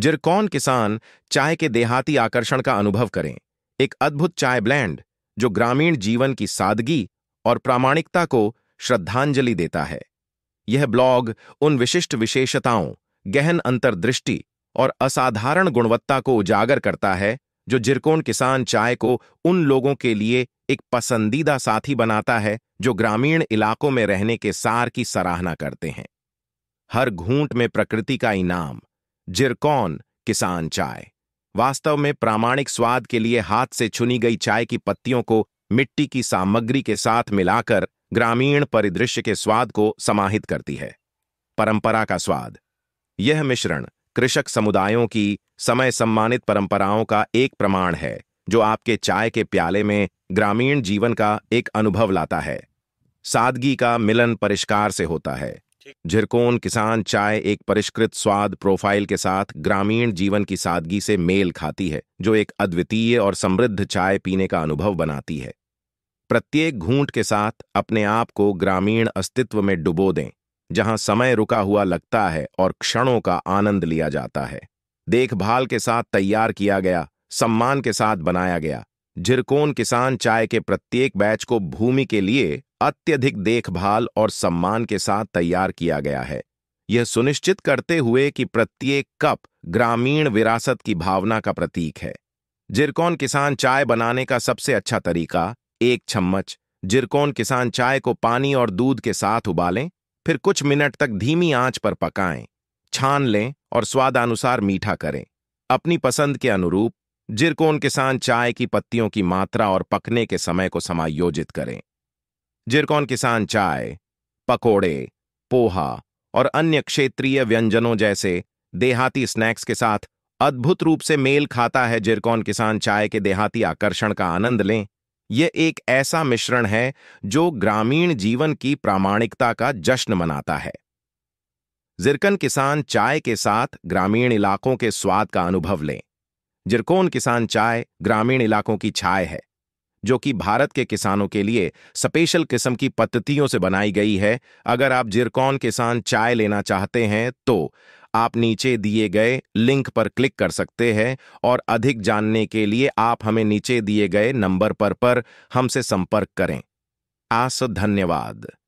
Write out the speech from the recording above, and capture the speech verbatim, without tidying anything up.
Zircon किसान चाय के देहाती आकर्षण का अनुभव करें। एक अद्भुत चाय ब्लेंड जो ग्रामीण जीवन की सादगी और प्रामाणिकता को श्रद्धांजलि देता है। यह ब्लॉग उन विशिष्ट विशेषताओं, गहन अंतर्दृष्टि और असाधारण गुणवत्ता को उजागर करता है जो जिरकॉन किसान चाय को उन लोगों के लिए एक पसंदीदा साथी बनाता है जो ग्रामीण इलाकों में रहने के सार की सराहना करते हैं। हर घूंट में प्रकृति का इनाम। जिरकॉन किसान चाय वास्तव में प्रामाणिक स्वाद के लिए हाथ से चुनी गई चाय की पत्तियों को मिट्टी की सामग्री के साथ मिलाकर ग्रामीण परिदृश्य के स्वाद को समाहित करती है। परंपरा का स्वाद। यह मिश्रण कृषक समुदायों की समय सम्मानित परंपराओं का एक प्रमाण है जो आपके चाय के प्याले में ग्रामीण जीवन का एक अनुभव लाता है। सादगी का मिलन परिष्कार से होता है। जिरकॉन किसान चाय एक परिष्कृत स्वाद प्रोफाइल के साथ ग्रामीण जीवन की सादगी से मेल खाती है जो एक अद्वितीय और समृद्ध चाय पीने का अनुभव बनाती है। प्रत्येक घूंट के साथ अपने आप को ग्रामीण अस्तित्व में डुबो दें, जहां समय रुका हुआ लगता है और क्षणों का आनंद लिया जाता है। देखभाल के साथ तैयार किया गया, सम्मान के साथ बनाया गया। जिरकॉन किसान चाय के प्रत्येक बैच को भूमि के लिए अत्यधिक देखभाल और सम्मान के साथ तैयार किया गया है, यह सुनिश्चित करते हुए कि प्रत्येक कप ग्रामीण विरासत की भावना का प्रतीक है। जिरकॉन किसान चाय बनाने का सबसे अच्छा तरीका। एक चम्मच जिरकॉन किसान चाय को पानी और दूध के साथ उबालें, फिर कुछ मिनट तक धीमी आंच पर पकाएं, छान लें और स्वादानुसार मीठा करें। अपनी पसंद के अनुरूप जिरकॉन किसान चाय की पत्तियों की मात्रा और पकने के समय को समायोजित करें। जिरकॉन किसान चाय पकोड़े, पोहा और अन्य क्षेत्रीय व्यंजनों जैसे देहाती स्नैक्स के साथ अद्भुत रूप से मेल खाता है। जिरकॉन किसान चाय के देहाती आकर्षण का आनंद लें। यह एक ऐसा मिश्रण है जो ग्रामीण जीवन की प्रामाणिकता का जश्न मनाता है। जिरकॉन किसान चाय के साथ ग्रामीण इलाकों के स्वाद का अनुभव लें। जिरकॉन किसान चाय ग्रामीण इलाकों की चाय है जो कि भारत के किसानों के लिए स्पेशल किस्म की पद्धतियों से बनाई गई है। अगर आप जिरकॉन किसान चाय लेना चाहते हैं तो आप नीचे दिए गए लिंक पर क्लिक कर सकते हैं और अधिक जानने के लिए आप हमें नीचे दिए गए नंबर पर पर हमसे संपर्क करें। आस धन्यवाद।